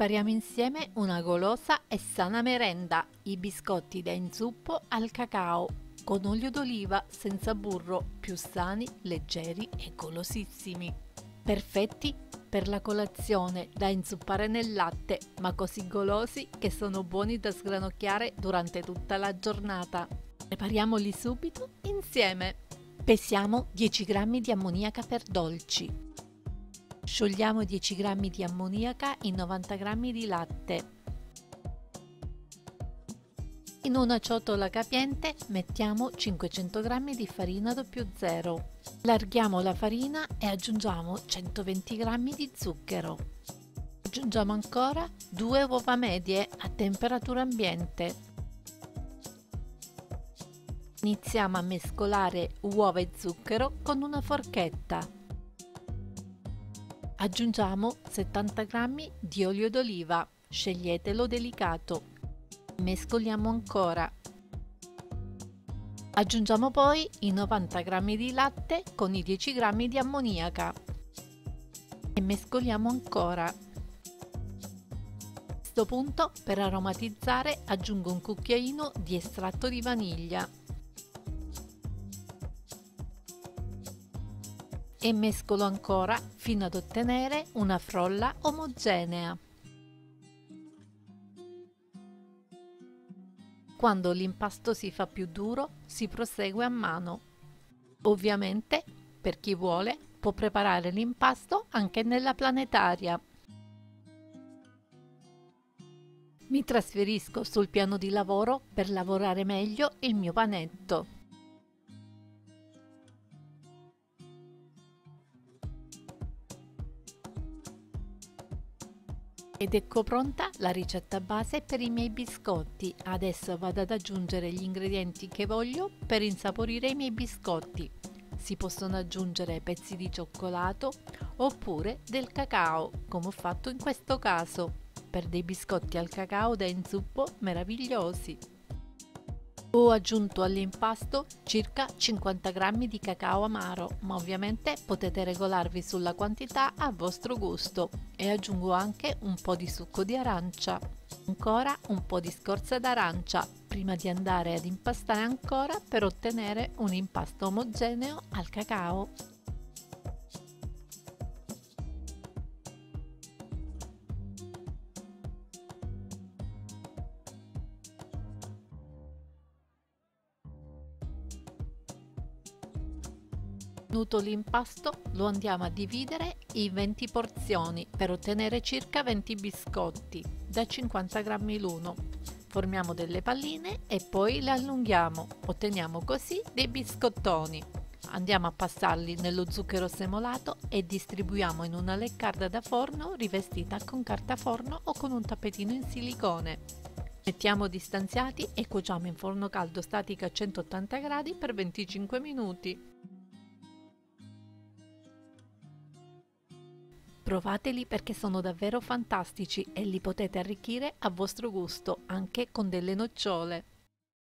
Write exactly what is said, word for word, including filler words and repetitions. Prepariamo insieme una golosa e sana merenda, i biscotti da inzuppo al cacao, con olio d'oliva, senza burro, più sani, leggeri e golosissimi. Perfetti per la colazione, da inzuppare nel latte, ma così golosi che sono buoni da sgranocchiare durante tutta la giornata. Prepariamoli subito insieme. Pesiamo dieci grammi di ammoniaca per dolci. Sciogliamo dieci grammi di ammoniaca in novanta grammi di latte. In una ciotola capiente mettiamo cinquecento grammi di farina zero. Allarghiamo la farina e aggiungiamo centoventi grammi di zucchero. Aggiungiamo ancora due uova medie a temperatura ambiente. Iniziamo a mescolare uova e zucchero con una forchetta. Aggiungiamo settanta grammi di olio d'oliva, sceglietelo delicato. Mescoliamo ancora. Aggiungiamo poi i novanta grammi di latte con i dieci grammi di ammoniaca e mescoliamo ancora. A questo punto, per aromatizzare, aggiungo un cucchiaino di estratto di vaniglia e mescolo ancora fino ad ottenere una frolla omogenea. Quando l'impasto si fa più duro, si prosegue a mano. Ovviamente, per chi vuole, può preparare l'impasto anche nella planetaria. Mi trasferisco sul piano di lavoro per lavorare meglio il mio panetto. Ed ecco pronta la ricetta base per i miei biscotti. Adesso vado ad aggiungere gli ingredienti che voglio per insaporire i miei biscotti. Si possono aggiungere pezzi di cioccolato oppure del cacao, come ho fatto in questo caso, per dei biscotti al cacao da inzuppo meravigliosi. Ho aggiunto all'impasto circa cinquanta grammi di cacao amaro, ma ovviamente potete regolarvi sulla quantità a vostro gusto, e aggiungo anche un po' di succo di arancia, ancora un po' di scorza d'arancia, prima di andare ad impastare ancora per ottenere un impasto omogeneo al cacao. Ottenuto l'impasto, lo andiamo a dividere in venti porzioni per ottenere circa venti biscotti da cinquanta grammi l'uno. Formiamo delle palline e poi le allunghiamo, otteniamo così dei biscottoni. Andiamo a passarli nello zucchero semolato e distribuiamo in una leccarda da forno rivestita con carta forno o con un tappetino in silicone. Mettiamo distanziati e cuociamo in forno caldo statico a centottanta gradi per venticinque minuti. Provateli perché sono davvero fantastici e li potete arricchire a vostro gusto anche con delle nocciole.